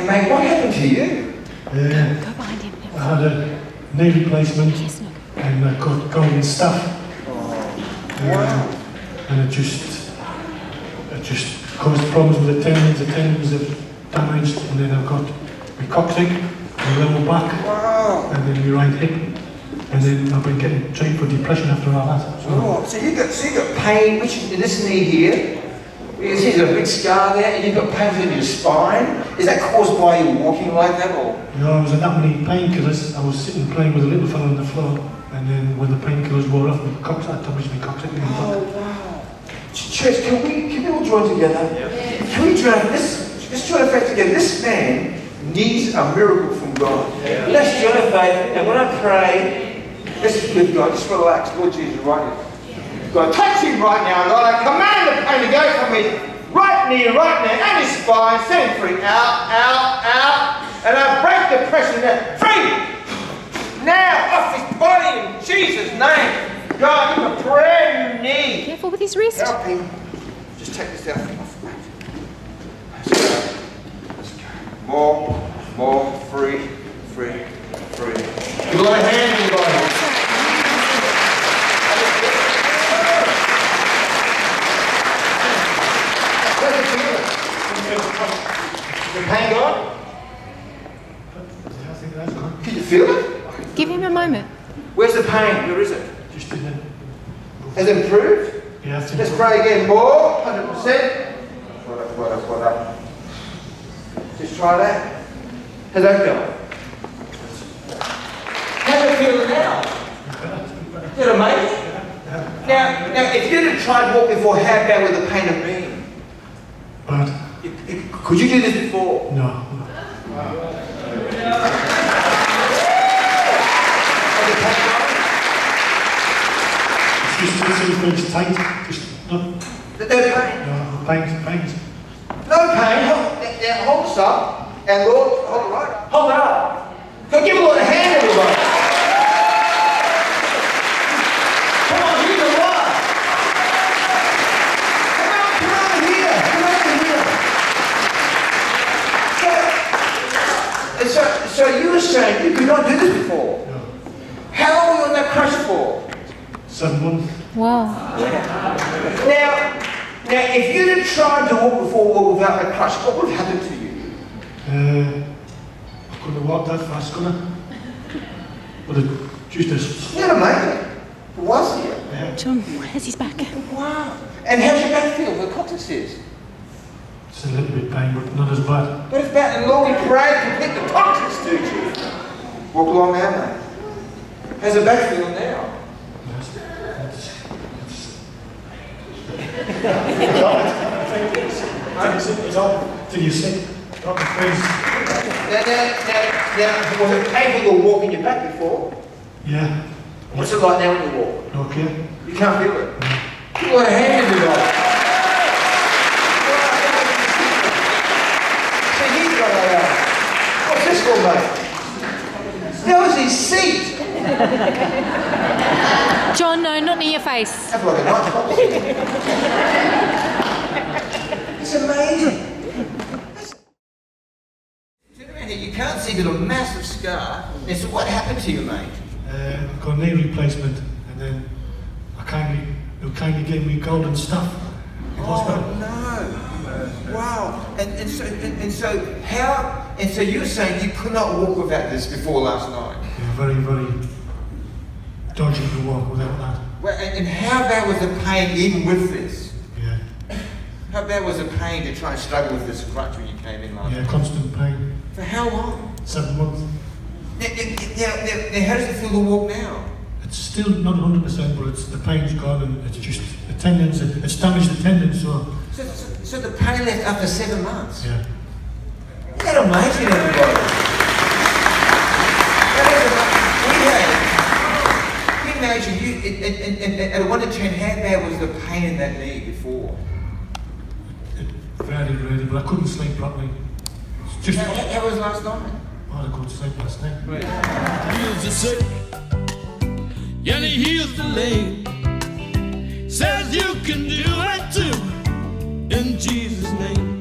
Hey mate, what happened to you? Go behind him. I had a knee replacement and I got golden stuff. And it just caused problems with the tendons. The tendons have damaged, and then I've got my coccyx, my lower back, and then my right hip. And then I've been getting treated for depression after all that. So, so you got pain, which in this knee here, you see there's a big scar there, and you've got pain in your spine. Is that caused by you walking like that, or? No, I was in that many painkillers. I was sitting playing with a little fellow on the floor, and then when the painkillers wore off, my coccyx, I damaged my coccyx. Oh wow! Church, can we all join together? Yeah. Can we join let's join faith together. This man needs a miracle from God. Yeah. Let's join faith, and when I pray. Let's give God, just relax, Lord Jesus, right now. God, touch him right now, Lord. I command the pain to go from his right knee, and his spine. Set him free. Out, out, out. And I break depression now. Free! Now, off his body in Jesus' name. God, give him a prayer you need. Careful with his wrist. Help him. Just take this out from off. Let's go. Let's go. More. Free. Give a hand, everybody. Pain gone? Can you feel it? Give him a moment. Where's the pain? Where is it? Just in there. Has it improved? Yeah, let's pray again. More, 100%. What up. Just try that. How's that going? How's it feeling now? Is it amazing? Now, if you'd have tried walking before, how bad would the pain have been? Bad. Could you do this before? No. Wow. It's just tight. Just no. No pain. No pain. No pain. Now hold us up and Lord, hold it right. Hold it up. So give the Lord a hand, everybody. Come on, he's alive. So you were saying you could not do this before. No. How long were you on that crutch for? 7 months. Wow. Yeah. Now, if you'd have tried to walk before or without that crutch, what would have happened to you? I couldn't have walked that fast, could I? But it just... You had a mate. It was here. Yeah. John, where's his back? Wow. And how's your back feel? The coccyx is? It's a little bit pain, but not as bad. But it's bad, and Lord, we pray to get the coccyx, do you? Walk along now, mate. How's the back feeling now? Now, was it painful to walk in your back before? Yeah. What's it like now when you walk? Okay. You can't feel it? No. Give a hand to God. What's this for, mate? That was his seat. John, no, not near your face. Have like a nice box. It's amazing. Turn around here, you can't see, you've got a massive scar. Now, so what happened to you, mate? I got a knee replacement, and then they kindly gave me gold and stuff. Oh, hospital. No. Wow, and so you're saying you could not walk without this before last night? Yeah, very, very dodgy to walk without that. Well, and how bad was the pain even with this? Yeah. How bad was the pain to try and struggle with this crutch when you came in last night? Yeah, constant pain. For how long? 7 months. Now, how does it feel to walk now? It's still not 100%, but it's, the pain's gone, and it's just the tendons, it's damaged the tendons, So the pain left after 7 months? Yeah. Isn't that amazing, everybody? Can you imagine, I wanted to check how bad was the pain in that knee before? Very, really, but I couldn't sleep properly. Just how was last night? Well, I couldn't sleep last night. Right. Heals the sick, and he heals the lame. Says you can do it too. In Jesus' name.